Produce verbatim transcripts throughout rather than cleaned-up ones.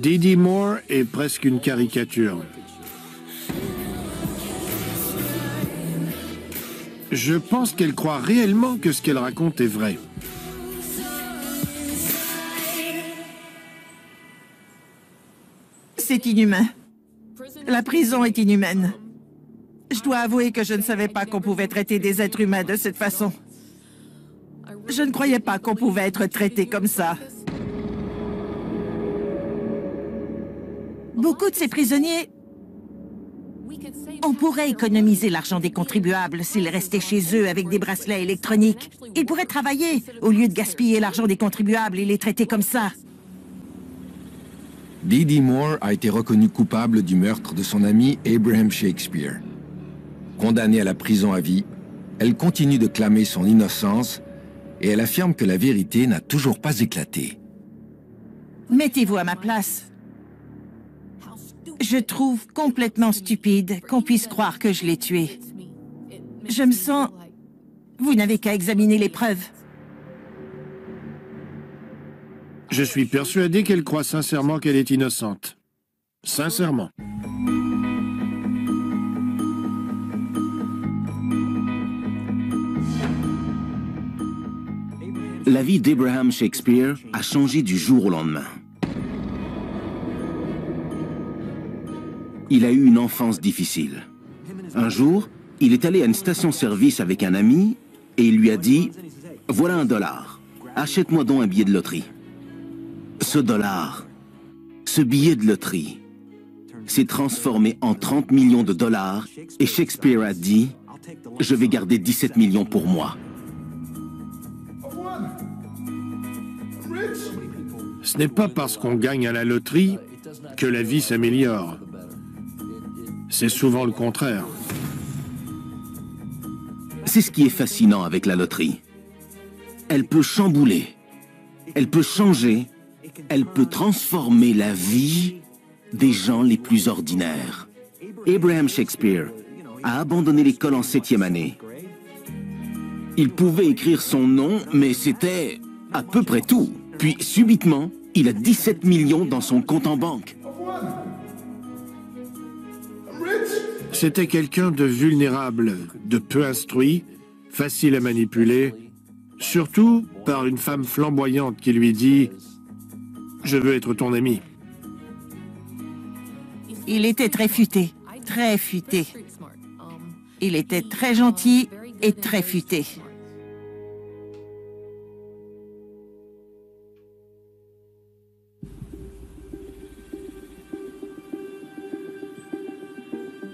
Dee Dee Moore est presque une caricature. Je pense qu'elle croit réellement que ce qu'elle raconte est vrai. C'est inhumain. La prison est inhumaine. Je dois avouer que je ne savais pas qu'on pouvait traiter des êtres humains de cette façon. Je ne croyais pas qu'on pouvait être traité comme ça. Beaucoup de ces prisonniers... On pourrait économiser l'argent des contribuables s'ils restaient chez eux avec des bracelets électroniques. Ils pourraient travailler. Au lieu de gaspiller l'argent des contribuables et les traiter comme ça. Dee Dee Moore a été reconnue coupable du meurtre de son ami Abraham Shakespeare. Condamnée à la prison à vie, elle continue de clamer son innocence et elle affirme que la vérité n'a toujours pas éclaté. Mettez-vous à ma place. Je trouve complètement stupide qu'on puisse croire que je l'ai tué. Je me sens... Vous n'avez qu'à examiner les preuves. Je suis persuadé qu'elle croit sincèrement qu'elle est innocente. Sincèrement. La vie d'Abraham Shakespeare a changé du jour au lendemain. Il a eu une enfance difficile. Un jour, il est allé à une station-service avec un ami et il lui a dit « Voilà un dollar, achète-moi donc un billet de loterie. » Ce dollar, ce billet de loterie, s'est transformé en trente millions de dollars et Shakespeare a dit « Je vais garder dix-sept millions pour moi. » Ce n'est pas parce qu'on gagne à la loterie que la vie s'améliore. C'est souvent le contraire. C'est ce qui est fascinant avec la loterie. Elle peut chambouler, elle peut changer, elle peut transformer la vie des gens les plus ordinaires. Abraham Shakespeare a abandonné l'école en septième année. Il pouvait écrire son nom, mais c'était à peu près tout. Puis, subitement, il a dix-sept millions dans son compte en banque. C'était quelqu'un de vulnérable, de peu instruit, facile à manipuler, surtout par une femme flamboyante qui lui dit « Je veux être ton ami ». Il était très futé, très futé. Il était très gentil et très futé.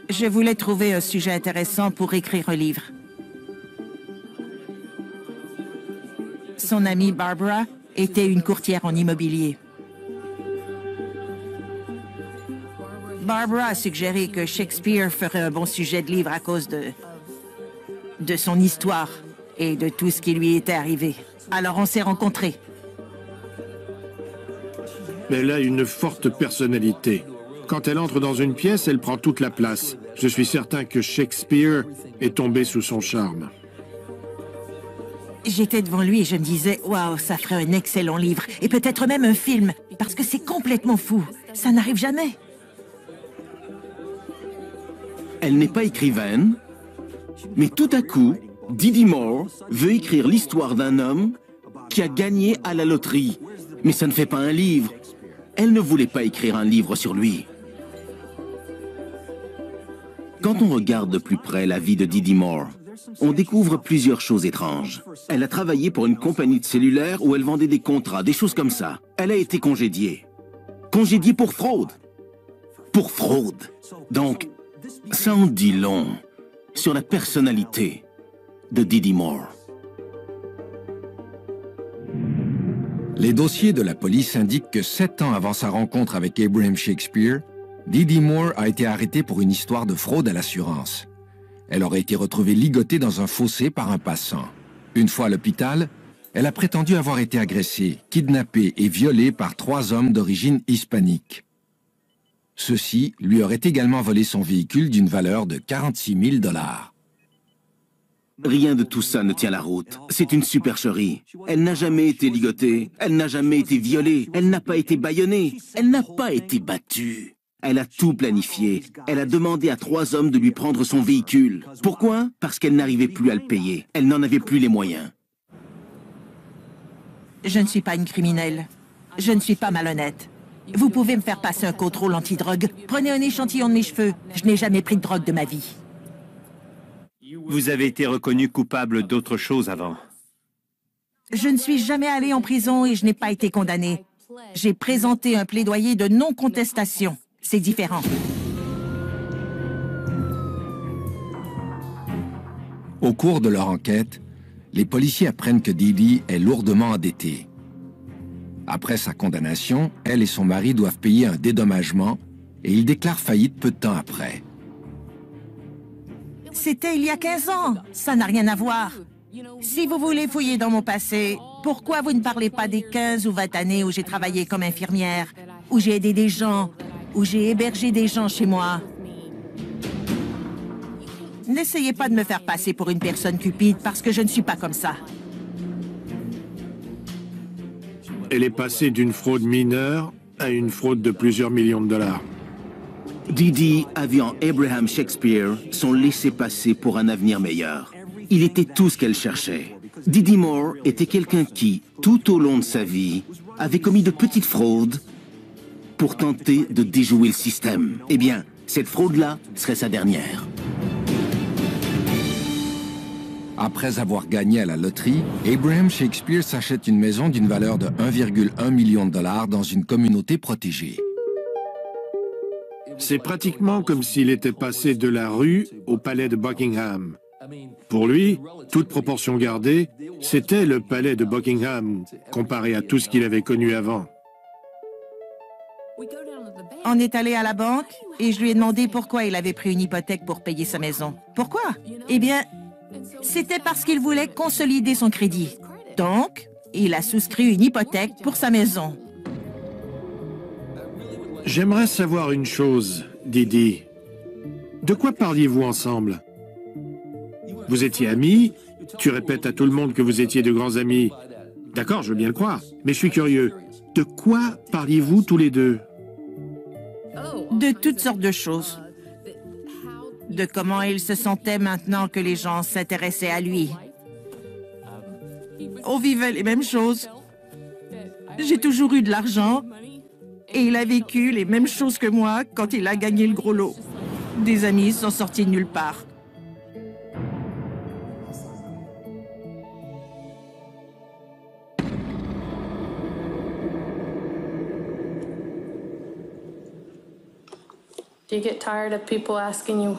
Je voulais trouver un sujet intéressant pour écrire un livre. Son amie Barbara était une courtière en immobilier. Barbara a suggéré que Shakespeare ferait un bon sujet de livre à cause de... de son histoire et de tout ce qui lui était arrivé. Alors on s'est rencontrés. Elle a une forte personnalité. Quand elle entre dans une pièce, elle prend toute la place. Je suis certain que Shakespeare est tombé sous son charme. J'étais devant lui et je me disais, waouh, ça ferait un excellent livre, et peut-être même un film, parce que c'est complètement fou. Ça n'arrive jamais. Elle n'est pas écrivaine, mais tout à coup, Dee Dee Moore veut écrire l'histoire d'un homme qui a gagné à la loterie. Mais ça ne fait pas un livre. Elle ne voulait pas écrire un livre sur lui. Quand on regarde de plus près la vie de Dee Dee Moore, on découvre plusieurs choses étranges. Elle a travaillé pour une compagnie de cellulaire où elle vendait des contrats, des choses comme ça. Elle a été congédiée. Congédiée pour fraude. Pour fraude. Donc, ça en dit long sur la personnalité de Dee Dee Moore. Les dossiers de la police indiquent que sept ans avant sa rencontre avec Abraham Shakespeare, Dee Dee Moore a été arrêtée pour une histoire de fraude à l'assurance. Elle aurait été retrouvée ligotée dans un fossé par un passant. Une fois à l'hôpital, elle a prétendu avoir été agressée, kidnappée et violée par trois hommes d'origine hispanique. Ceux-ci lui auraient également volé son véhicule d'une valeur de quarante-six mille dollars. Rien de tout ça ne tient la route. C'est une supercherie. Elle n'a jamais été ligotée, elle n'a jamais été violée, elle n'a pas été bâillonnée, elle n'a pas été battue. Elle a tout planifié. Elle a demandé à trois hommes de lui prendre son véhicule. Pourquoi? Parce qu'elle n'arrivait plus à le payer. Elle n'en avait plus les moyens. Je ne suis pas une criminelle. Je ne suis pas malhonnête. Vous pouvez me faire passer un contrôle antidrogue. Prenez un échantillon de mes cheveux. Je n'ai jamais pris de drogue de ma vie. Vous avez été reconnu coupable d'autres choses avant. Je ne suis jamais allée en prison et je n'ai pas été condamnée. J'ai présenté un plaidoyer de non-contestation. C'est différent. Au cours de leur enquête, les policiers apprennent que Dee Dee est lourdement endettée. Après sa condamnation, elle et son mari doivent payer un dédommagement et ils déclarent faillite peu de temps après. C'était il y a quinze ans. Ça n'a rien à voir. Si vous voulez fouiller dans mon passé, pourquoi vous ne parlez pas des quinze ou vingt années où j'ai travaillé comme infirmière, où j'ai aidé des gens, où j'ai hébergé des gens chez moi? N'essayez pas de me faire passer pour une personne cupide, parce que je ne suis pas comme ça. Elle est passée d'une fraude mineure à une fraude de plusieurs millions de dollars. Dee Dee avait en Abraham Shakespeare son laissez-passer pour un avenir meilleur. Il était tout ce qu'elle cherchait. Dee Dee Moore était quelqu'un qui, tout au long de sa vie, avait commis de petites fraudes pour tenter de déjouer le système. Eh bien, cette fraude-là serait sa dernière. Après avoir gagné à la loterie, Abraham Shakespeare s'achète une maison d'une valeur de un virgule un million de dollars dans une communauté protégée. C'est pratiquement comme s'il était passé de la rue au palais de Buckingham. Pour lui, toute proportion gardée, c'était le palais de Buckingham, comparé à tout ce qu'il avait connu avant. On est allé à la banque et je lui ai demandé pourquoi il avait pris une hypothèque pour payer sa maison. Pourquoi? Eh bien, c'était parce qu'il voulait consolider son crédit. Donc, il a souscrit une hypothèque pour sa maison. J'aimerais savoir une chose, Dee Dee. De quoi parliez-vous ensemble? Vous étiez amis, tu répètes à tout le monde que vous étiez de grands amis. D'accord, je veux bien le croire, mais je suis curieux. De quoi parliez-vous tous les deux? De toutes sortes de choses. De comment il se sentait maintenant que les gens s'intéressaient à lui. On vivait les mêmes choses. J'ai toujours eu de l'argent et il a vécu les mêmes choses que moi quand il a gagné le gros lot. Des amis sont sortis de nulle part. Do you get tired of people asking you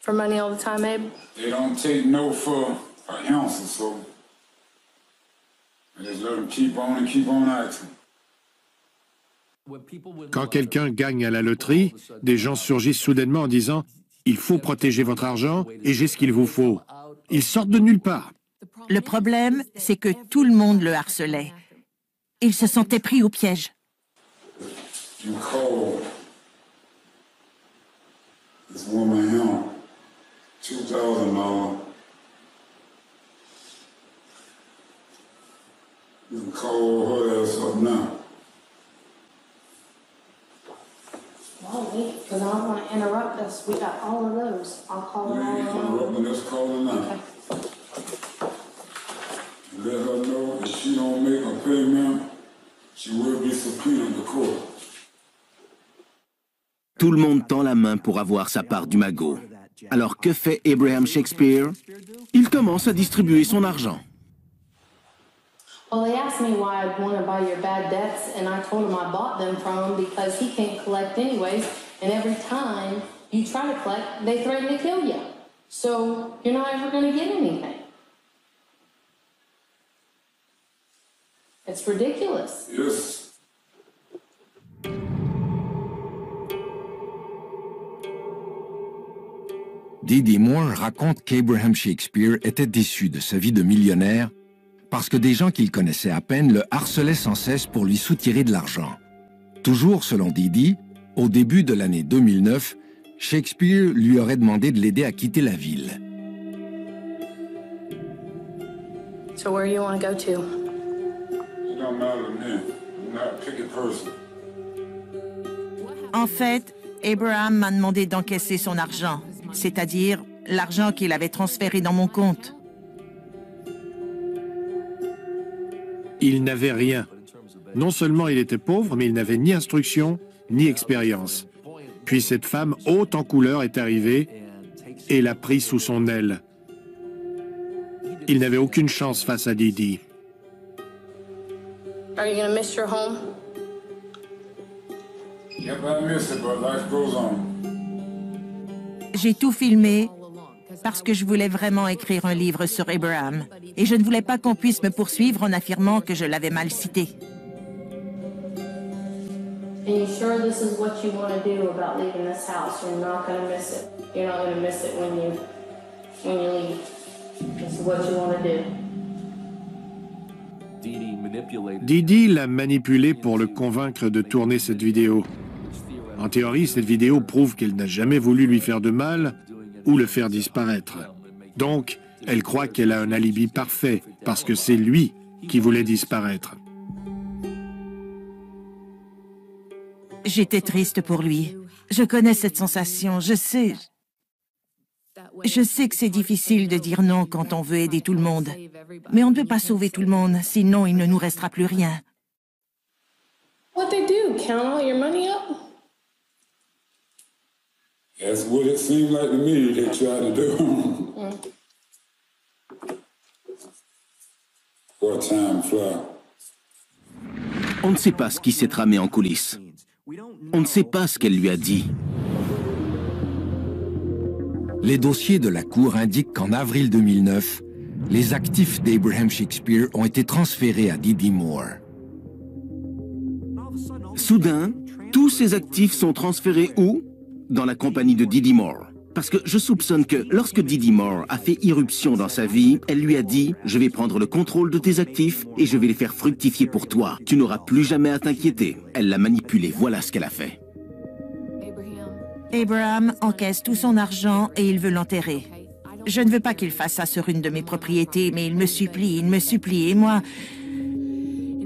for money all the time, Abe? They don't take no for an ounce or so. I just let them keep on and keep on acting. Quand quelqu'un gagne à la loterie, des gens surgissent soudainement en disant « Il faut protéger votre argent et j'ai ce qu'il vous faut ». Ils sortent de nulle part. Le problème, c'est que tout le monde le harcelait. Il se sentait pris au piège. You call this woman here, two thousand dollars. You can call her ass up now. Well, wait, because I don't want to interrupt us. We got all of those. I'll call her now. You ain't interrupting us, call her now. Okay. And let her know if she don't make a payment, she will be subpoenaed to court. Tout le monde tend la main pour avoir sa part du magot. Alors que fait Abraham Shakespeare? Il commence à distribuer son argent. Well, they asked me why I'd want to buy your bad debts, and I told him I bought them from him because he can't collect anyways, and every time you try to collect, they threaten to kill you. So you're not ever going to get anything. It's ridiculous. Yes. Dee Dee Moore raconte qu'Abraham Shakespeare était déçu de sa vie de millionnaire parce que des gens qu'il connaissait à peine le harcelaient sans cesse pour lui soutirer de l'argent. Toujours selon Dee Dee, au début de l'année deux mille neuf, Shakespeare lui aurait demandé de l'aider à quitter la ville. So where do you want to go to? It don't matter to me. I'm not a picky person. En fait, Abraham m'a demandé d'encaisser son argent, c'est-à-dire l'argent qu'il avait transféré dans mon compte. Il n'avait rien. Non seulement il était pauvre, mais il n'avait ni instruction, ni expérience. Puis cette femme haute en couleur est arrivée et l'a pris sous son aile. Il n'avait aucune chance face à Dee Dee. Are you gonna miss your home? J'ai tout filmé parce que je voulais vraiment écrire un livre sur Abraham et je ne voulais pas qu'on puisse me poursuivre en affirmant que je l'avais mal cité. Dee Dee l'a manipulé pour le convaincre de tourner cette vidéo. En théorie, cette vidéo prouve qu'elle n'a jamais voulu lui faire de mal ou le faire disparaître. Donc, elle croit qu'elle a un alibi parfait, parce que c'est lui qui voulait disparaître. J'étais triste pour lui. Je connais cette sensation, je sais. Je sais que c'est difficile de dire non quand on veut aider tout le monde. Mais on ne peut pas sauver tout le monde, sinon il ne nous restera plus rien. What they do, count all your money up? That's what it seemed like to me they tried to do. What time fly? On ne sait pas ce qui s'est tramé en coulisses. On ne sait pas ce qu'elle lui a dit. Les dossiers de la Cour indiquent qu'en avril deux mille neuf, les actifs d'Abraham Shakespeare ont été transférés à Dee Dee Moore. Soudain, tous ces actifs sont transférés où? Dans la compagnie de Dee Dee Moore. Parce que je soupçonne que lorsque Dee Dee Moore a fait irruption dans sa vie, elle lui a dit « Je vais prendre le contrôle de tes actifs et je vais les faire fructifier pour toi. Tu n'auras plus jamais à t'inquiéter. » Elle l'a manipulé, voilà ce qu'elle a fait. Abraham encaisse tout son argent et il veut l'enterrer. Je ne veux pas qu'il fasse ça sur une de mes propriétés, mais il me supplie, il me supplie, et moi...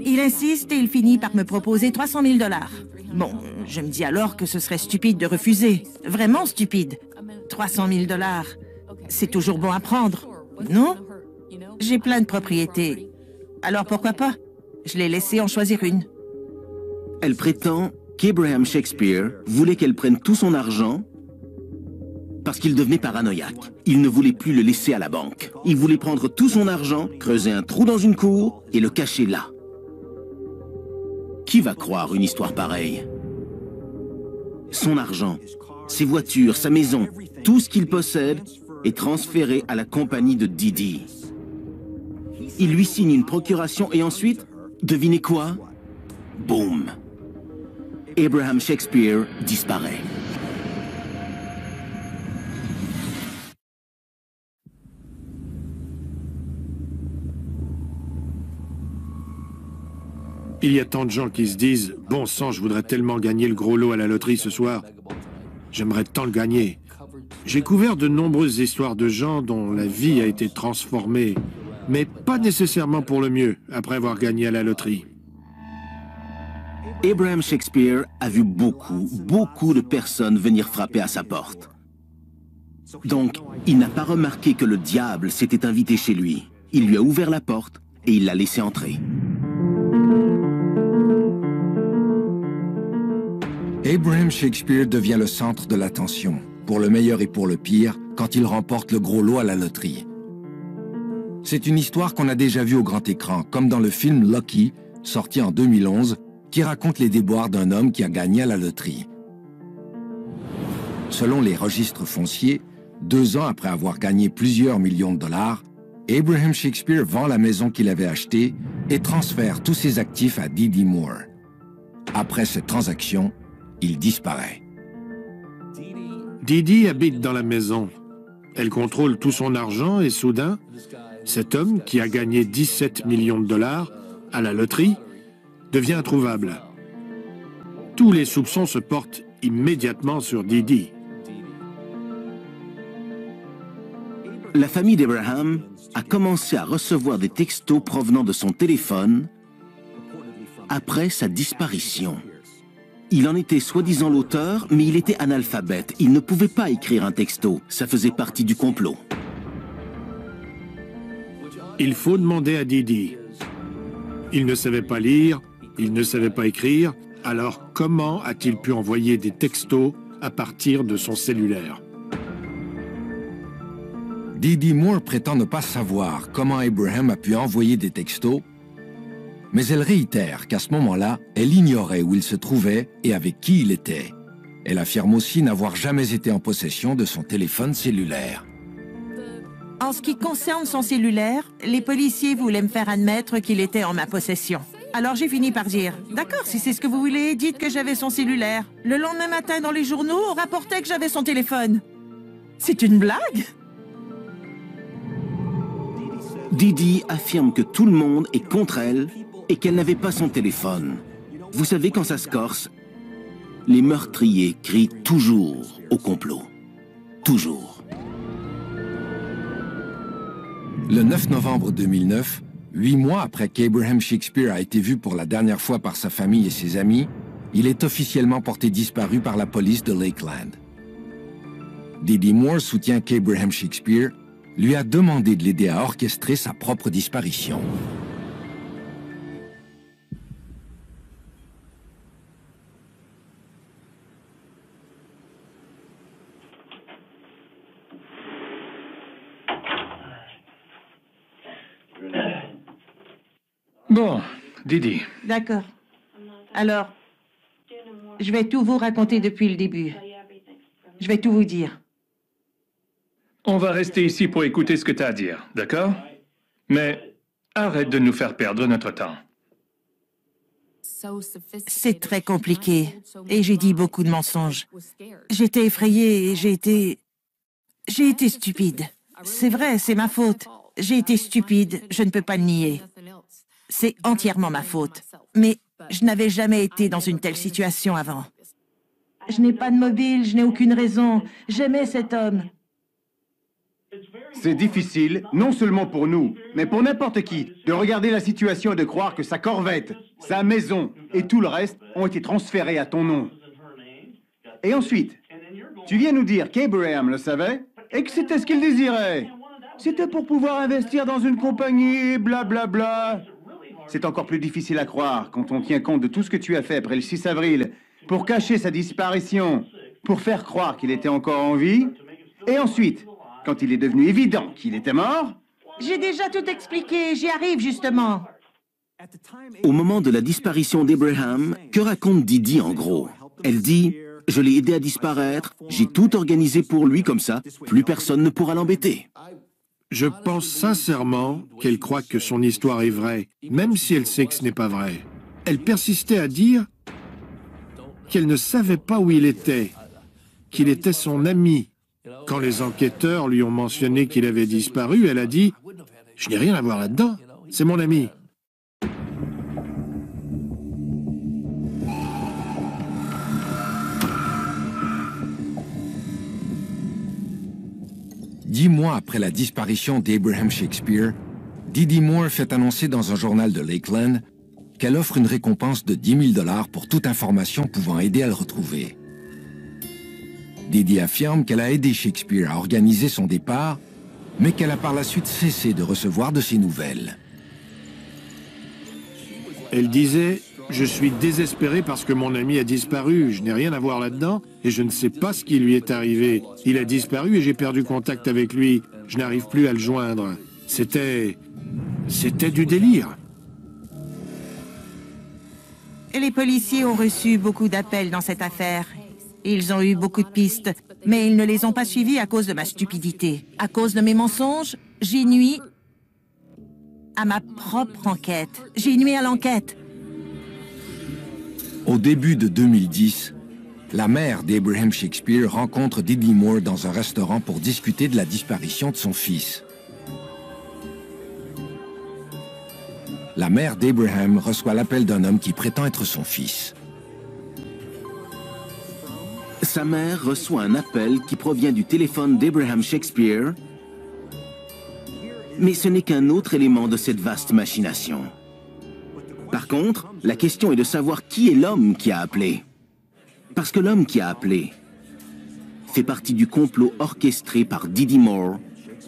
Il insiste et il finit par me proposer trois cent mille dollars. Bon, je me dis alors que ce serait stupide de refuser. Vraiment stupide. trois cent mille dollars, c'est toujours bon à prendre, non? J'ai plein de propriétés. Alors pourquoi pas? Je l'ai laissé en choisir une. Elle prétend... qu'Abraham Shakespeare voulait qu'elle prenne tout son argent parce qu'il devenait paranoïaque. Il ne voulait plus le laisser à la banque. Il voulait prendre tout son argent, creuser un trou dans une cour et le cacher là. Qui va croire une histoire pareille? Son argent, ses voitures, sa maison, tout ce qu'il possède est transféré à la compagnie de Dee Dee. Il lui signe une procuration et ensuite, devinez quoi? Boum! Abraham Shakespeare disparaît. Il y a tant de gens qui se disent « Bon sang, je voudrais tellement gagner le gros lot à la loterie ce soir. J'aimerais tant le gagner. » J'ai couvert de nombreuses histoires de gens dont la vie a été transformée, mais pas nécessairement pour le mieux après avoir gagné à la loterie. Abraham Shakespeare a vu beaucoup, beaucoup de personnes venir frapper à sa porte. Donc, il n'a pas remarqué que le diable s'était invité chez lui. Il lui a ouvert la porte et il l'a laissé entrer. Abraham Shakespeare devient le centre de l'attention, pour le meilleur et pour le pire, quand il remporte le gros lot à la loterie. C'est une histoire qu'on a déjà vue au grand écran, comme dans le film Lucky, sorti en deux mille onze, qui raconte les déboires d'un homme qui a gagné à la loterie. Selon les registres fonciers, deux ans après avoir gagné plusieurs millions de dollars, Abraham Shakespeare vend la maison qu'il avait achetée et transfère tous ses actifs à Dee Dee Moore. Après cette transaction, il disparaît. Dee Dee habite dans la maison. Elle contrôle tout son argent et soudain, cet homme qui a gagné dix-sept millions de dollars à la loterie devient introuvable. Tous les soupçons se portent immédiatement sur Dee Dee. la famille d'Abraham a commencé à recevoir des textos provenant de son téléphone après sa disparition. Il en était soi-disant l'auteur, mais il était analphabète. Il ne pouvait pas écrire un texto. Ça faisait partie du complot. Il faut demander à Dee Dee. Il ne savait pas lire, il ne savait pas écrire. Alors comment a-t-il pu envoyer des textos à partir de son cellulaire? Dee Dee Moore prétend ne pas savoir comment Abraham a pu envoyer des textos, mais elle réitère qu'à ce moment-là, elle ignorait où il se trouvait et avec qui il était. Elle affirme aussi n'avoir jamais été en possession de son téléphone cellulaire. En ce qui concerne son cellulaire, les policiers voulaient me faire admettre qu'il était en ma possession. Alors j'ai fini par dire, d'accord, si c'est ce que vous voulez, dites que j'avais son cellulaire. Le lendemain matin dans les journaux, on rapportait que j'avais son téléphone. C'est une blague? Dee Dee affirme que tout le monde est contre elle et qu'elle n'avait pas son téléphone. Vous savez, quand ça se corse, les meurtriers crient toujours au complot. Toujours. Le neuf novembre deux mille neuf, huit mois après qu'Abraham Shakespeare a été vu pour la dernière fois par sa famille et ses amis, il est officiellement porté disparu par la police de Lakeland. Dee Dee Moore soutient qu'Abraham Shakespeare lui a demandé de l'aider à orchestrer sa propre disparition. Bon, Dee Dee. D'accord. Alors, je vais tout vous raconter depuis le début. Je vais tout vous dire. On va rester ici pour écouter ce que tu as à dire, d'accord? Mais arrête de nous faire perdre notre temps. C'est très compliqué et j'ai dit beaucoup de mensonges. J'étais effrayée et j'ai été... J'ai été stupide. C'est vrai, c'est ma faute. J'ai été stupide, je ne peux pas le nier. C'est entièrement ma faute. Mais je n'avais jamais été dans une telle situation avant. Je n'ai pas de mobile, je n'ai aucune raison. J'aimais cet homme. C'est difficile, non seulement pour nous, mais pour n'importe qui, de regarder la situation et de croire que sa corvette, sa maison et tout le reste ont été transférés à ton nom. Et ensuite, tu viens nous dire qu'Abraham le savait et que c'était ce qu'il désirait. C'était pour pouvoir investir dans une compagnie, blablabla. C'est encore plus difficile à croire quand on tient compte de tout ce que tu as fait après le six avril pour cacher sa disparition, pour faire croire qu'il était encore en vie, et ensuite... Quand il est devenu évident qu'il était mort... J'ai déjà tout expliqué, j'y arrive justement. Au moment de la disparition d'Abraham, que raconte Dee Dee en gros? Elle dit, je l'ai aidé à disparaître, j'ai tout organisé pour lui comme ça, plus personne ne pourra l'embêter. Je pense sincèrement qu'elle croit que son histoire est vraie, même si elle sait que ce n'est pas vrai. Elle persistait à dire qu'elle ne savait pas où il était, qu'il était son ami. Quand les enquêteurs lui ont mentionné qu'il avait disparu, elle a dit « Je n'ai rien à voir là-dedans, c'est mon ami ». Dix mois après la disparition d'Abraham Shakespeare, Dee Dee Moore fait annoncer dans un journal de Lakeland qu'elle offre une récompense de dix mille dollars pour toute information pouvant aider à le retrouver. Dee Dee affirme qu'elle a aidé Shakespeare à organiser son départ, mais qu'elle a par la suite cessé de recevoir de ses nouvelles. Elle disait « Je suis désespérée parce que mon ami a disparu, je n'ai rien à voir là-dedans et je ne sais pas ce qui lui est arrivé. Il a disparu et j'ai perdu contact avec lui, je n'arrive plus à le joindre. » C'était... c'était du délire. Les policiers ont reçu beaucoup d'appels dans cette affaire. Ils ont eu beaucoup de pistes, mais ils ne les ont pas suivis à cause de ma stupidité. À cause de mes mensonges, j'ai nui à ma propre enquête. J'ai nui à l'enquête. Au début de deux mille dix, la mère d'Abraham Shakespeare rencontre Dee Dee Moore dans un restaurant pour discuter de la disparition de son fils. La mère d'Abraham reçoit l'appel d'un homme qui prétend être son fils. Sa mère reçoit un appel qui provient du téléphone d'Abraham Shakespeare mais ce n'est qu'un autre élément de cette vaste machination. Par contre, la question est de savoir qui est l'homme qui a appelé. Parce que l'homme qui a appelé fait partie du complot orchestré par Dee Dee Moore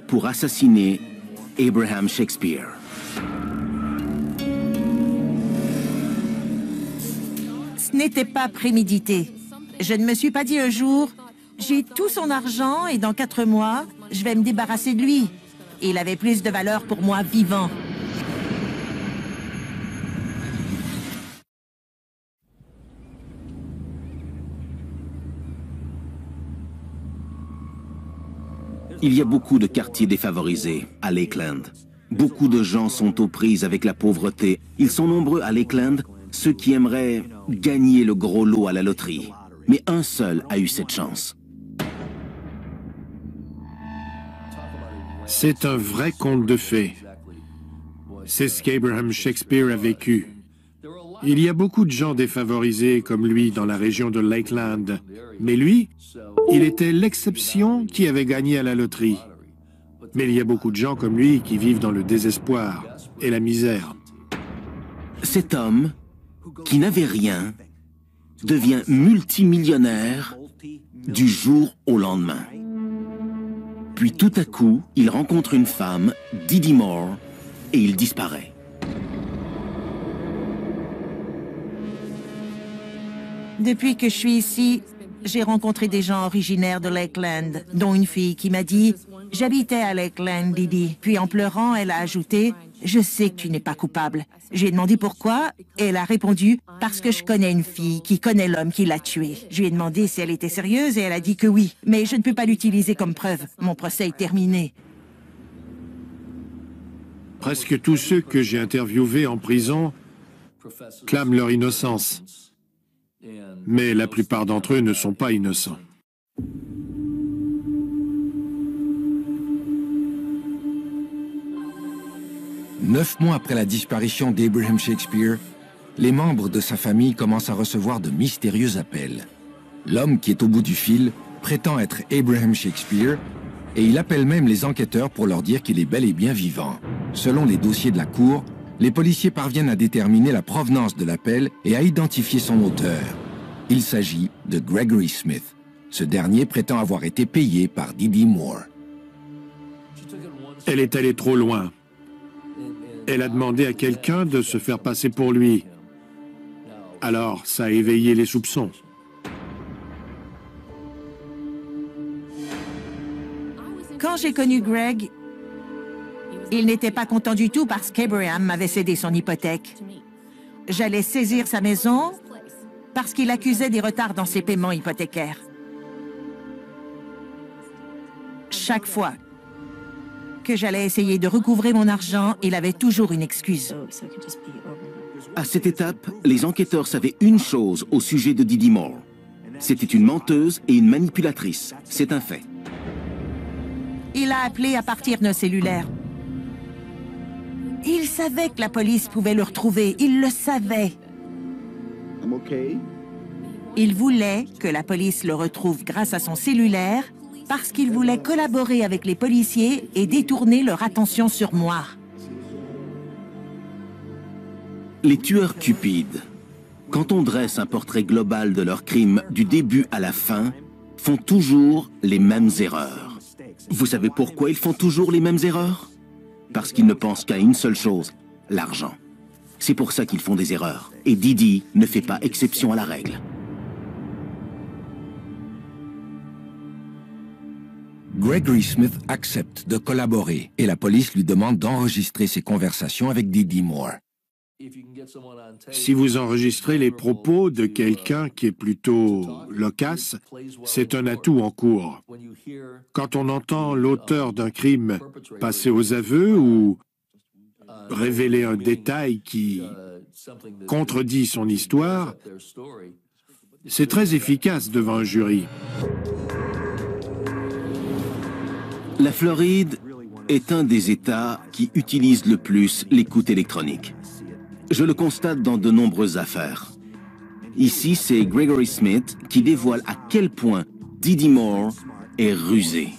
pour assassiner Abraham Shakespeare. Ce n'était pas prémédité. Je ne me suis pas dit un jour, j'ai tout son argent et dans quatre mois, je vais me débarrasser de lui. Il avait plus de valeur pour moi vivant. Il y a beaucoup de quartiers défavorisés à Lakeland. Beaucoup de gens sont aux prises avec la pauvreté. Ils sont nombreux à Lakeland, ceux qui aimeraient gagner le gros lot à la loterie. Mais un seul a eu cette chance. C'est un vrai conte de fées. C'est ce qu'Abraham Shakespeare a vécu. Il y a beaucoup de gens défavorisés comme lui dans la région de Lakeland. Mais lui, il était l'exception qui avait gagné à la loterie. Mais il y a beaucoup de gens comme lui qui vivent dans le désespoir et la misère. Cet homme, qui n'avait rien, devient multimillionnaire du jour au lendemain. Puis tout à coup, il rencontre une femme, Dee Dee Moore, et il disparaît. Depuis que je suis ici, j'ai rencontré des gens originaires de Lakeland, dont une fille qui m'a dit « J'habitais à Lakeland, Dee Dee ». Puis en pleurant, elle a ajouté « Je sais que tu n'es pas coupable ». J'ai demandé pourquoi, et elle a répondu « Parce que je connais une fille qui connaît l'homme qui l'a tuée ». Je lui ai demandé si elle était sérieuse, et elle a dit que oui. Mais je ne peux pas l'utiliser comme preuve. Mon procès est terminé. Presque tous ceux que j'ai interviewés en prison clament leur innocence. Mais la plupart d'entre eux ne sont pas innocents. Neuf mois après la disparition d'Abraham Shakespeare, les membres de sa famille commencent à recevoir de mystérieux appels. L'homme qui est au bout du fil prétend être Abraham Shakespeare et il appelle même les enquêteurs pour leur dire qu'il est bel et bien vivant. Selon les dossiers de la cour, les policiers parviennent à déterminer la provenance de l'appel et à identifier son auteur. Il s'agit de Gregory Smith. Ce dernier prétend avoir été payé par Dee Dee Moore. Elle est allée trop loin. Elle a demandé à quelqu'un de se faire passer pour lui. Alors, ça a éveillé les soupçons. Quand j'ai connu Greg, il n'était pas content du tout parce qu'Abraham m'avait cédé son hypothèque. J'allais saisir sa maison parce qu'il accusait des retards dans ses paiements hypothécaires. Chaque fois que j'allais essayer de recouvrer mon argent, il avait toujours une excuse. À cette étape, les enquêteurs savaient une chose au sujet de Dee Dee Moore. C'était une menteuse et une manipulatrice. C'est un fait. Il a appelé à partir d'un cellulaire. Il savait que la police pouvait le retrouver. Il le savait. Il voulait que la police le retrouve grâce à son cellulaire parce qu'il voulait collaborer avec les policiers et détourner leur attention sur moi. Les tueurs cupides, quand on dresse un portrait global de leurs crimes du début à la fin, font toujours les mêmes erreurs. Vous savez pourquoi ils font toujours les mêmes erreurs ? Parce qu'ils ne pensent qu'à une seule chose, l'argent. C'est pour ça qu'ils font des erreurs. Et Dee Dee ne fait pas exception à la règle. Gregory Smith accepte de collaborer et la police lui demande d'enregistrer ses conversations avec Dee Dee Moore. Si vous enregistrez les propos de quelqu'un qui est plutôt loquace, c'est un atout en cours. Quand on entend l'auteur d'un crime passer aux aveux ou révéler un détail qui contredit son histoire, c'est très efficace devant un jury. La Floride est un des États qui utilise le plus l'écoute électronique. Je le constate dans de nombreuses affaires. Ici, c'est Gregory Smith qui dévoile à quel point Dee Dee Moore est rusé.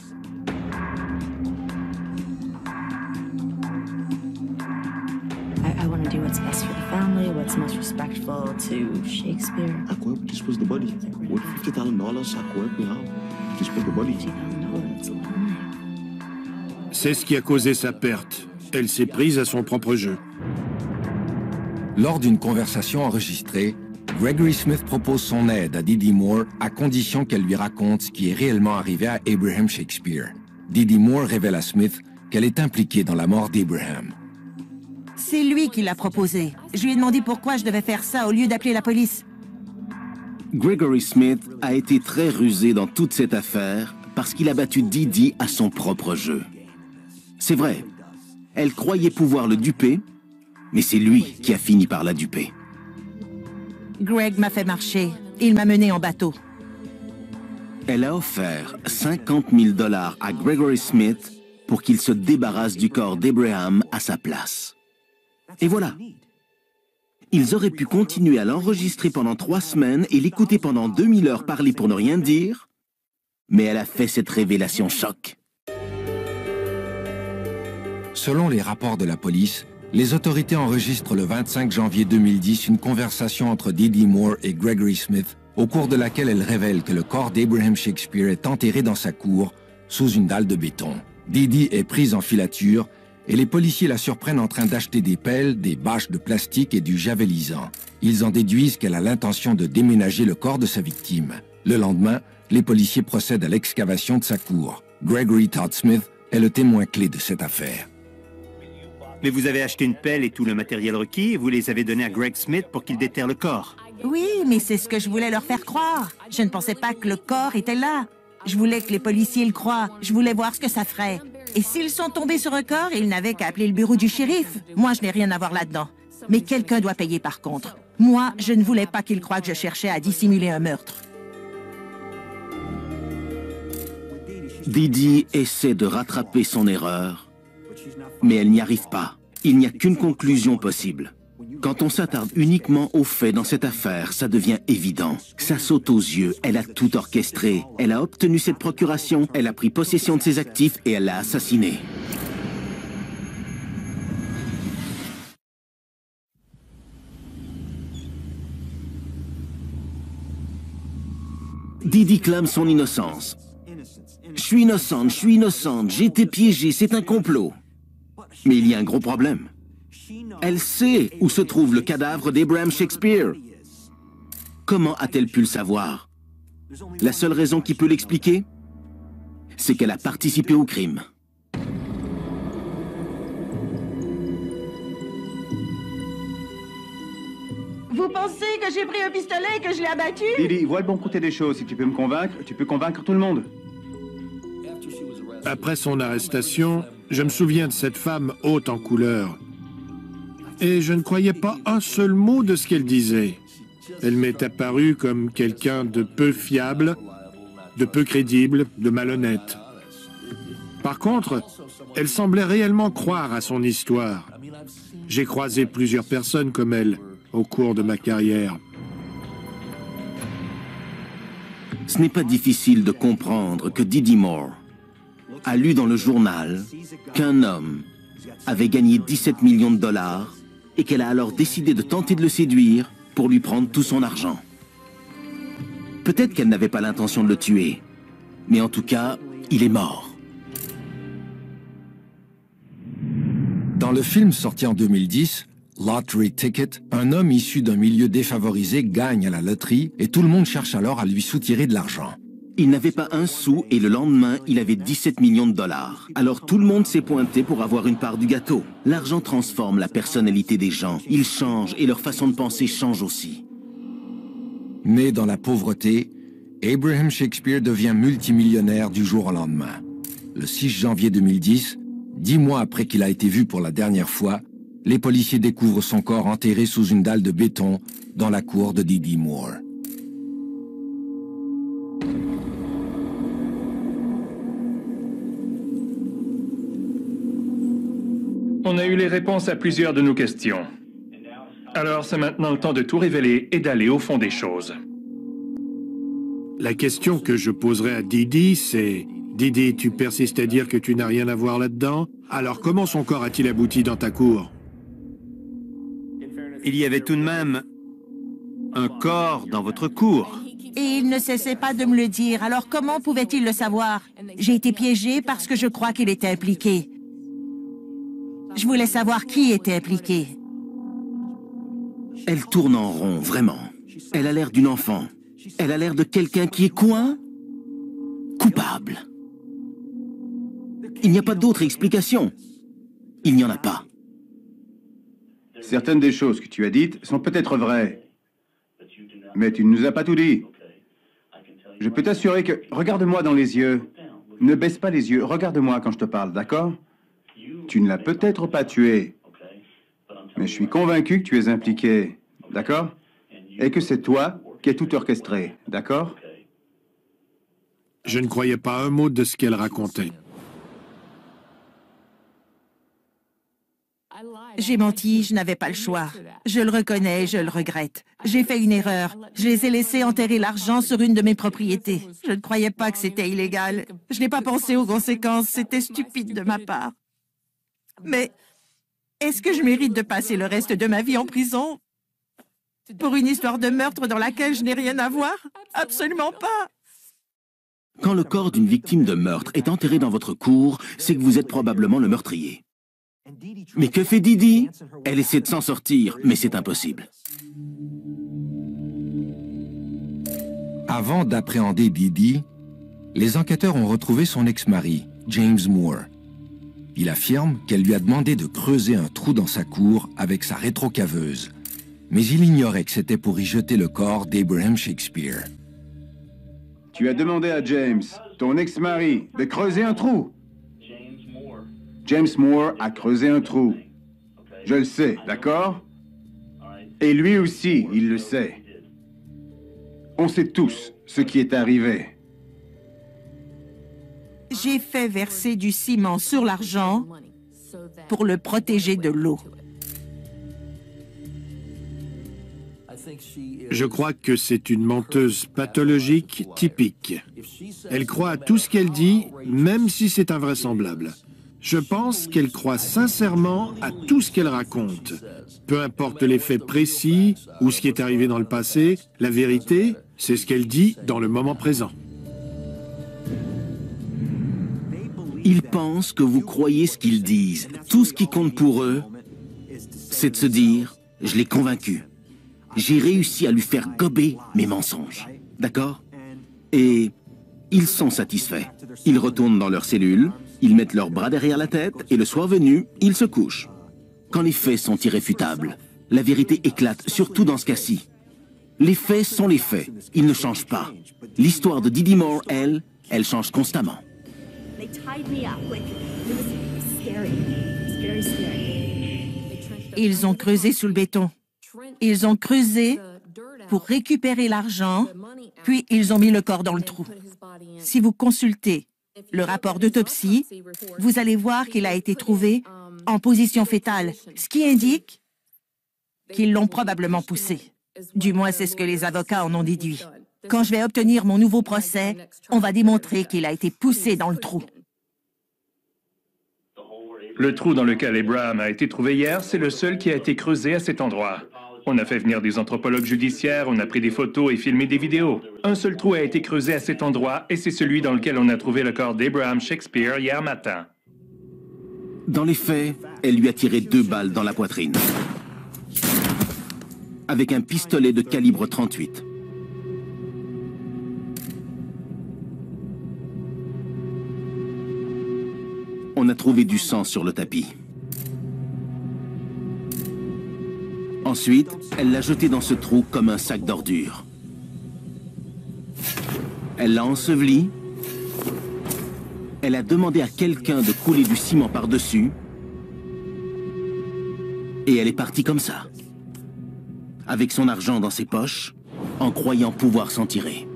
it's most respectful to Shakespeare. I work just with the buddy. What fifty thousand dollars? I work now. Just with the buddy. C'est ce qui a causé sa perte. Elle s'est prise à son propre jeu. Lors d'une conversation enregistrée, Gregory Smith propose son aide à Dee Dee Moore à condition qu'elle lui raconte ce qui est réellement arrivé à Abraham Shakespeare. Dee Dee Moore révèle à Smith qu'elle est impliquée dans la mort d'Abraham. C'est lui qui l'a proposé. Je lui ai demandé pourquoi je devais faire ça au lieu d'appeler la police. Gregory Smith a été très rusé dans toute cette affaire parce qu'il a battu Dee Dee à son propre jeu. C'est vrai, elle croyait pouvoir le duper, mais c'est lui qui a fini par la duper. Greg m'a fait marcher. Il m'a mené en bateau. Elle a offert cinquante mille dollars à Gregory Smith pour qu'il se débarrasse du corps d'Abraham à sa place. Et voilà. Ils auraient pu continuer à l'enregistrer pendant trois semaines et l'écouter pendant deux mille heures parler pour ne rien dire, mais elle a fait cette révélation choc. Selon les rapports de la police, les autorités enregistrent le vingt-cinq janvier deux mille dix une conversation entre Dee Dee Moore et Gregory Smith, au cours de laquelle elle révèle que le corps d'Abraham Shakespeare est enterré dans sa cour, sous une dalle de béton. Dee Dee est prise en filature et les policiers la surprennent en train d'acheter des pelles, des bâches de plastique et du javelisant. Ils en déduisent qu'elle a l'intention de déménager le corps de sa victime. Le lendemain, les policiers procèdent à l'excavation de sa cour. Gregory Todd Smith est le témoin clé de cette affaire. Mais vous avez acheté une pelle et tout le matériel requis et vous les avez donnés à Greg Smith pour qu'il déterre le corps. Oui, mais c'est ce que je voulais leur faire croire. Je ne pensais pas que le corps était là. Je voulais que les policiers le croient. Je voulais voir ce que ça ferait. Et s'ils sont tombés sur le corps, ils n'avaient qu'à appeler le bureau du shérif. Moi, je n'ai rien à voir là-dedans. Mais quelqu'un doit payer par contre. Moi, je ne voulais pas qu'ils croient que je cherchais à dissimuler un meurtre. Dee Dee essaie de rattraper son erreur. Mais elle n'y arrive pas. Il n'y a qu'une conclusion possible. Quand on s'attarde uniquement aux faits dans cette affaire, ça devient évident. Ça saute aux yeux. Elle a tout orchestré. Elle a obtenu cette procuration, elle a pris possession de ses actifs et elle l'a assassiné. Dee Dee clame son innocence. « Je suis innocente, je suis innocente, j'ai été piégée, c'est un complot. » Mais il y a un gros problème. Elle sait où se trouve le cadavre d'Abraham Shakespeare. Comment a-t-elle pu le savoir? La seule raison qui peut l'expliquer, c'est qu'elle a participé au crime. Vous pensez que j'ai pris un pistolet et que je l'ai abattu? Lily, vois le bon côté des choses. Si tu peux me convaincre, tu peux convaincre tout le monde. Après son arrestation, je me souviens de cette femme haute en couleur. Et je ne croyais pas un seul mot de ce qu'elle disait. Elle m'est apparue comme quelqu'un de peu fiable, de peu crédible, de malhonnête. Par contre, elle semblait réellement croire à son histoire. J'ai croisé plusieurs personnes comme elle au cours de ma carrière. Ce n'est pas difficile de comprendre que Dee Dee Moore a lu dans le journal qu'un homme avait gagné dix-sept millions de dollars et qu'elle a alors décidé de tenter de le séduire pour lui prendre tout son argent. Peut-être qu'elle n'avait pas l'intention de le tuer, mais en tout cas, il est mort. Dans le film sorti en deux mille dix, Lottery Ticket, un homme issu d'un milieu défavorisé gagne à la loterie et tout le monde cherche alors à lui soutirer de l'argent. Il n'avait pas un sou et le lendemain, il avait dix-sept millions de dollars. Alors tout le monde s'est pointé pour avoir une part du gâteau. L'argent transforme la personnalité des gens. Ils changent et leur façon de penser change aussi. Né dans la pauvreté, Abraham Shakespeare devient multimillionnaire du jour au lendemain. Le six janvier deux mille dix, dix mois après qu'il a été vu pour la dernière fois, les policiers découvrent son corps enterré sous une dalle de béton dans la cour de Dee Dee Moore. On a eu les réponses à plusieurs de nos questions. Alors c'est maintenant le temps de tout révéler et d'aller au fond des choses. La question que je poserai à Dee Dee, c'est... Dee Dee, tu persistes à dire que tu n'as rien à voir là-dedans? Alors comment son corps a-t-il abouti dans ta cour? il y avait tout de même un corps dans votre cour. Et il ne cessait pas de me le dire, alors comment pouvait-il le savoir? J'ai été piégée parce que je crois qu'il était impliqué. Je voulais savoir qui était impliqué. Elle tourne en rond, vraiment. Elle a l'air d'une enfant. Elle a l'air de quelqu'un qui est quoi? Coupable. Il n'y a pas d'autre explication. Il n'y en a pas. Certaines des choses que tu as dites sont peut-être vraies. Mais tu ne nous as pas tout dit. Je peux t'assurer que... Regarde-moi dans les yeux. Ne baisse pas les yeux. Regarde-moi quand je te parle, d'accord? Tu ne l'as peut-être pas tué. Mais je suis convaincu que tu es impliqué, d'accord? Et que c'est toi qui as tout orchestré, d'accord? Je ne croyais pas un mot de ce qu'elle racontait. J'ai menti, je n'avais pas le choix. Je le reconnais, je le regrette. J'ai fait une erreur. Je les ai laissés enterrer l'argent sur une de mes propriétés. Je ne croyais pas que c'était illégal. Je n'ai pas pensé aux conséquences. C'était stupide de ma part. Mais est-ce que je mérite de passer le reste de ma vie en prison pour une histoire de meurtre dans laquelle je n'ai rien à voir? Absolument pas. Quand le corps d'une victime de meurtre est enterré dans votre cour, c'est que vous êtes probablement le meurtrier. Mais que fait Dee Dee? Elle essaie de s'en sortir, mais c'est impossible. Avant d'appréhender Dee Dee, les enquêteurs ont retrouvé son ex-mari, James Moore. Il affirme qu'elle lui a demandé de creuser un trou dans sa cour avec sa rétrocaveuse, mais il ignorait que c'était pour y jeter le corps d'Abraham Shakespeare. Tu as demandé à James, ton ex-mari, de creuser un trou? James Moore a creusé un trou. Je le sais, d'accord? Et lui aussi, il le sait. On sait tous ce qui est arrivé. J'ai fait verser du ciment sur l'argent pour le protéger de l'eau. Je crois que c'est une menteuse pathologique typique. Elle croit à tout ce qu'elle dit, même si c'est invraisemblable. Je pense qu'elle croit sincèrement à tout ce qu'elle raconte. Peu importe les faits précis ou ce qui est arrivé dans le passé, la vérité, c'est ce qu'elle dit dans le moment présent. Ils pensent que vous croyez ce qu'ils disent. Tout ce qui compte pour eux, c'est de se dire « je l'ai convaincu. J'ai réussi à lui faire gober mes mensonges. » D'accord? Et ils sont satisfaits. Ils retournent dans leur cellule. Ils mettent leurs bras derrière la tête et le soir venu, ils se couchent. Quand les faits sont irréfutables, la vérité éclate, surtout dans ce cas-ci. Les faits sont les faits, ils ne changent pas. L'histoire de Dee Dee Moore, elle, elle change constamment. Ils ont creusé sous le béton. Ils ont creusé pour récupérer l'argent, puis ils ont mis le corps dans le trou. Si vous consultez le rapport d'autopsie, vous allez voir qu'il a été trouvé en position fétale, ce qui indique qu'ils l'ont probablement poussé. Du moins, c'est ce que les avocats en ont déduit. Quand je vais obtenir mon nouveau procès, on va démontrer qu'il a été poussé dans le trou. Le trou dans lequel Abraham a été trouvé hier, c'est le seul qui a été creusé à cet endroit. On a fait venir des anthropologues judiciaires, on a pris des photos et filmé des vidéos. Un seul trou a été creusé à cet endroit, et c'est celui dans lequel on a trouvé le corps d'Abraham Shakespeare hier matin. Dans les faits, elle lui a tiré deux balles dans la poitrine, avec un pistolet de calibre trente-huit. On a trouvé du sang sur le tapis. Ensuite, elle l'a jeté dans ce trou comme un sac d'ordures. Elle l'a enseveli. Elle a demandé à quelqu'un de couler du ciment par-dessus. Et elle est partie comme ça, avec son argent dans ses poches, en croyant pouvoir s'en tirer.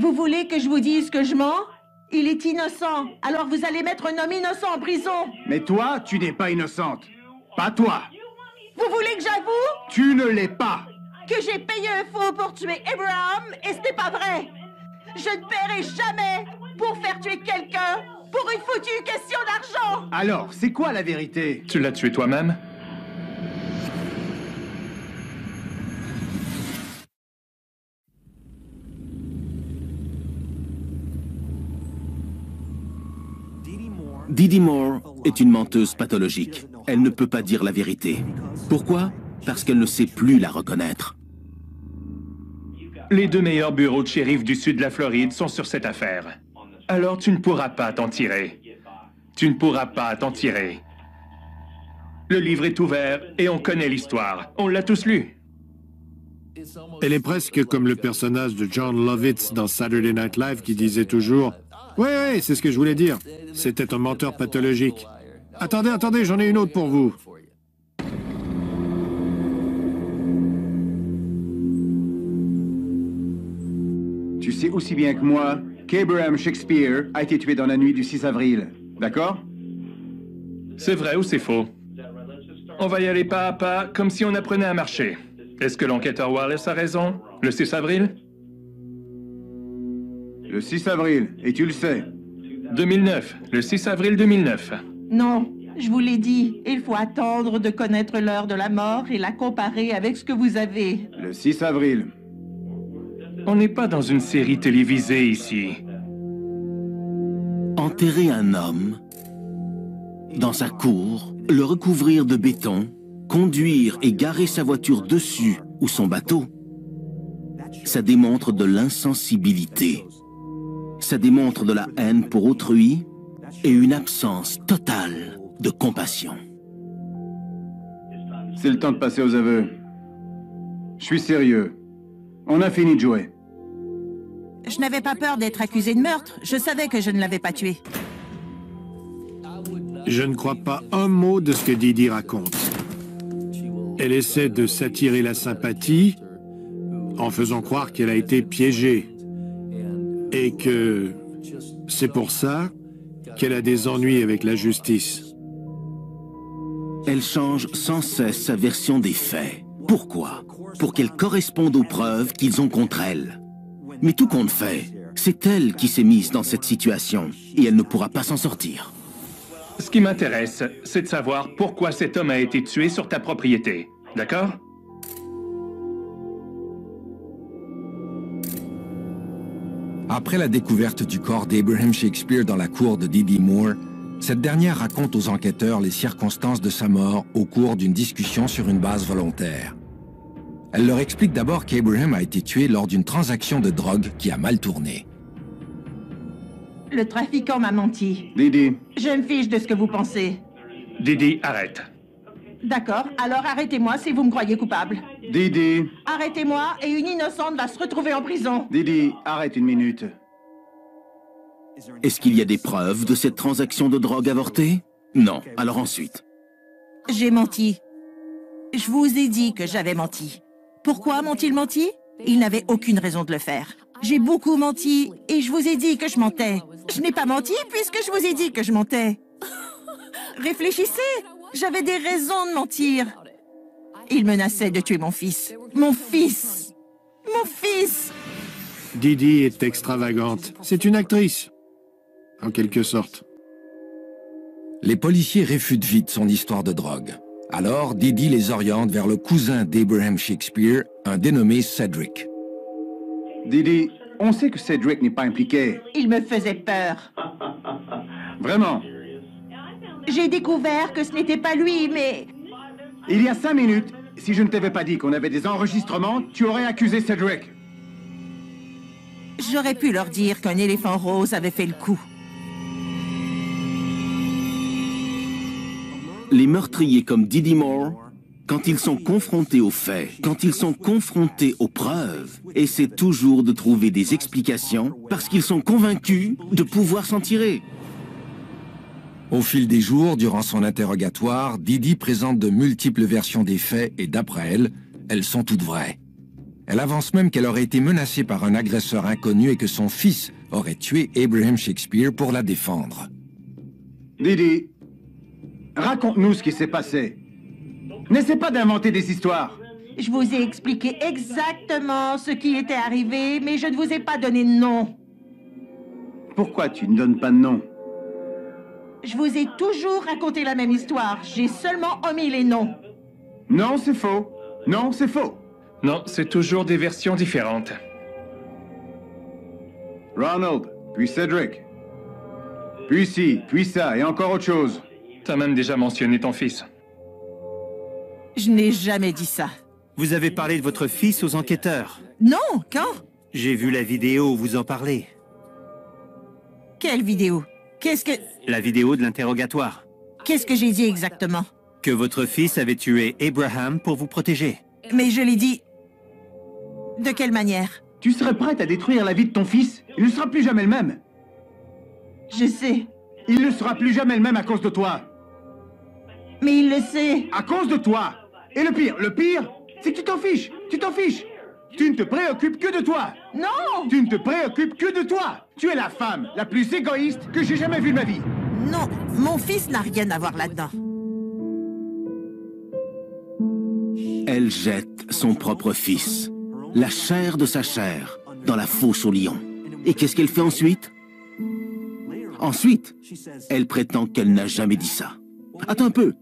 Vous voulez que je vous dise que je mens? Il est innocent, alors vous allez mettre un homme innocent en prison. Mais toi, tu n'es pas innocente. Pas toi. Vous voulez que j'avoue? Tu ne l'es pas. que j'ai payé un faux pour tuer Abraham et ce n'est pas vrai. Je ne paierai jamais pour faire tuer quelqu'un pour une foutue question d'argent. Alors, c'est quoi la vérité? Tu l'as tué toi-même? Dee Dee Moore est une menteuse pathologique. Elle ne peut pas dire la vérité. Pourquoi? Parce qu'elle ne sait plus la reconnaître. Les deux meilleurs bureaux de shérif du sud de la Floride sont sur cette affaire. Alors tu ne pourras pas t'en tirer. Tu ne pourras pas t'en tirer. Le livre est ouvert et on connaît l'histoire. On l'a tous lu. Elle est presque comme le personnage de John Lovitz dans Saturday Night Live qui disait toujours « Oui, oui, c'est ce que je voulais dire. C'était un menteur pathologique. » Attendez, attendez, j'en ai une autre pour vous. Tu sais aussi bien que moi qu'Abraham Shakespeare a été tué dans la nuit du six avril, d'accord? C'est vrai ou c'est faux? On va y aller pas à pas, comme si on apprenait à marcher. Est-ce que l'enquêteur Wallace a raison? Le six avril? Le six avril, et tu le sais. deux mille neuf, le six avril deux mille neuf. Non, je vous l'ai dit, il faut attendre de connaître l'heure de la mort et la comparer avec ce que vous avez. Le six avril. On n'est pas dans une série télévisée ici. Enterrer un homme dans sa cour, le recouvrir de béton, conduire et garer sa voiture dessus ou son bateau, ça démontre de l'insensibilité. Ça démontre de la haine pour autrui et une absence totale de compassion. C'est le temps de passer aux aveux. Je suis sérieux. On a fini de jouer. Je n'avais pas peur d'être accusé de meurtre. Je savais que je ne l'avais pas tué. Je ne crois pas un mot de ce que Dee Dee raconte. Elle essaie de s'attirer la sympathie en faisant croire qu'elle a été piégée et que c'est pour ça qu'elle a des ennuis avec la justice. Elle change sans cesse sa version des faits. Pourquoi? Pour qu'elle corresponde aux preuves qu'ils ont contre elle. Mais tout compte fait, c'est elle qui s'est mise dans cette situation et elle ne pourra pas s'en sortir. Ce qui m'intéresse, c'est de savoir pourquoi cet homme a été tué sur ta propriété, d'accord? Après la découverte du corps d'Abraham Shakespeare dans la cour de Dee Dee Moore, cette dernière raconte aux enquêteurs les circonstances de sa mort au cours d'une discussion sur une base volontaire. Elle leur explique d'abord qu'Abraham a été tué lors d'une transaction de drogue qui a mal tourné. Le trafiquant m'a menti. Dee Dee. Je me fiche de ce que vous pensez. Dee Dee, arrête. D'accord, alors arrêtez-moi si vous me croyez coupable. Dee Dee. Arrêtez-moi et une innocente va se retrouver en prison. Dee Dee, arrête une minute. Est-ce qu'il y a des preuves de cette transaction de drogue avortée? Non. Alors ensuite. J'ai menti. Je vous ai dit que j'avais menti. Pourquoi m'ont-ils menti? Ils n'avaient aucune raison de le faire. J'ai beaucoup menti et je vous ai dit que je mentais. Je n'ai pas menti puisque je vous ai dit que je mentais. Réfléchissez. J'avais des raisons de mentir. Ils menaçaient de tuer mon fils. Mon fils. Mon fils. Dee Dee est extravagante. C'est une actrice. En quelque sorte. Les policiers réfutent vite son histoire de drogue. Alors, Dee Dee les oriente vers le cousin d'Abraham Shakespeare, un dénommé Cedric. Dee Dee, on sait que Cedric n'est pas impliqué. Il me faisait peur. Vraiment? J'ai découvert que ce n'était pas lui, mais... Il y a cinq minutes, si je ne t'avais pas dit qu'on avait des enregistrements, tu aurais accusé Cedric. J'aurais pu leur dire qu'un éléphant rose avait fait le coup. Les meurtriers comme Dee Dee Moore, quand ils sont confrontés aux faits, quand ils sont confrontés aux preuves, essaient toujours de trouver des explications parce qu'ils sont convaincus de pouvoir s'en tirer. Au fil des jours, durant son interrogatoire, Dee Dee présente de multiples versions des faits et d'après elle, elles sont toutes vraies. Elle avance même qu'elle aurait été menacée par un agresseur inconnu et que son fils aurait tué Abraham Shakespeare pour la défendre. Dee Dee. Raconte-nous ce qui s'est passé. N'essaie pas d'inventer des histoires. Je vous ai expliqué exactement ce qui était arrivé, mais je ne vous ai pas donné de nom. Pourquoi tu ne donnes pas de nom? Je vous ai toujours raconté la même histoire. J'ai seulement omis les noms. Non, c'est faux. Non, c'est faux. Non, c'est toujours des versions différentes. Ronald, puis Cedric. Puis ci, puis ça, et encore autre chose. T'as même déjà mentionné ton fils. Je n'ai jamais dit ça. Vous avez parlé de votre fils aux enquêteurs? Non, quand? J'ai vu la vidéo où vous en parlez. Quelle vidéo? Qu'est-ce que... La vidéo de l'interrogatoire. Qu'est-ce que j'ai dit exactement? Que votre fils avait tué Abraham pour vous protéger. Mais je l'ai dit... De quelle manière? Tu serais prête à détruire la vie de ton fils? Il ne sera plus jamais le même. Je sais. Il ne sera plus jamais le même à cause de toi. Mais il le sait. À cause de toi. Et le pire, le pire, c'est que tu t'en fiches. Tu t'en fiches. Tu ne te préoccupes que de toi. Non. Tu ne te préoccupes que de toi. Tu es la femme la plus égoïste que j'ai jamais vue de ma vie. Non, mon fils n'a rien à voir là-dedans. Elle jette son propre fils, la chair de sa chair, dans la fosse au lion. Et qu'est-ce qu'elle fait ensuite? Ensuite, elle prétend qu'elle n'a jamais dit ça. Attends un peu.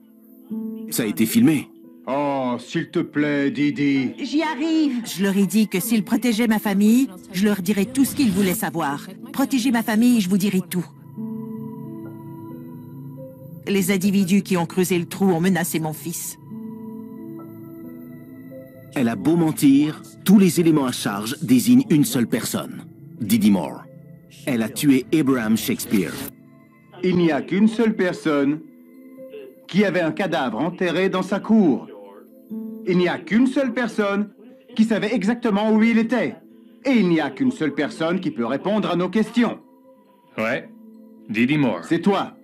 Ça a été filmé. Oh, s'il te plaît, Didi. J'y arrive. Je leur ai dit que s'ils protégeaient ma famille, je leur dirais tout ce qu'ils voulaient savoir. Protégez ma famille, je vous dirai tout. Les individus qui ont creusé le trou ont menacé mon fils. Elle a beau mentir, tous les éléments à charge désignent une seule personne, Dee Dee Moore. Elle a tué Abraham Shakespeare. Il n'y a qu'une seule personne qui avait un cadavre enterré dans sa cour. Il n'y a qu'une seule personne qui savait exactement où il était. Et il n'y a qu'une seule personne qui peut répondre à nos questions. Ouais, Dee Dee Moore. C'est toi.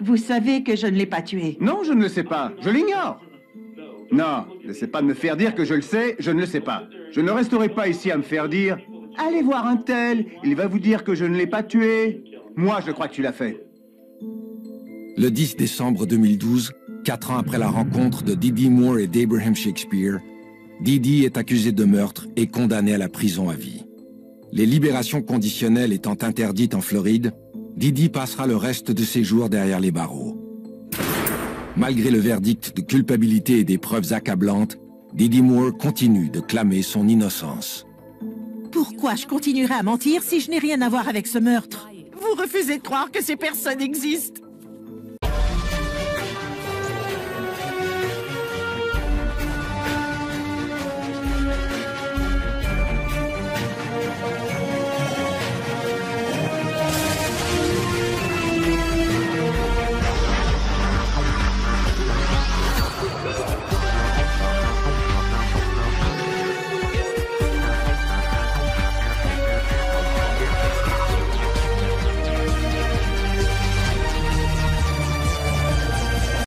Vous savez que je ne l'ai pas tué. Non, je ne le sais pas. Je l'ignore. Non, n'essaie pas de me faire dire que je le sais, je ne le sais pas. Je ne resterai pas ici à me faire dire « Allez voir un tel, il va vous dire que je ne l'ai pas tué. » Moi, je crois que tu l'as fait. Le dix décembre deux mille douze, quatre ans après la rencontre de Dee Dee Moore et d'Abraham Shakespeare, Dee Dee est accusée de meurtre et condamnée à la prison à vie. Les libérations conditionnelles étant interdites en Floride, Dee Dee passera le reste de ses jours derrière les barreaux. Malgré le verdict de culpabilité et des preuves accablantes, Dee Dee Moore continue de clamer son innocence. Pourquoi je continuerai à mentir si je n'ai rien à voir avec ce meurtre? Vous refusez de croire que ces personnes existent?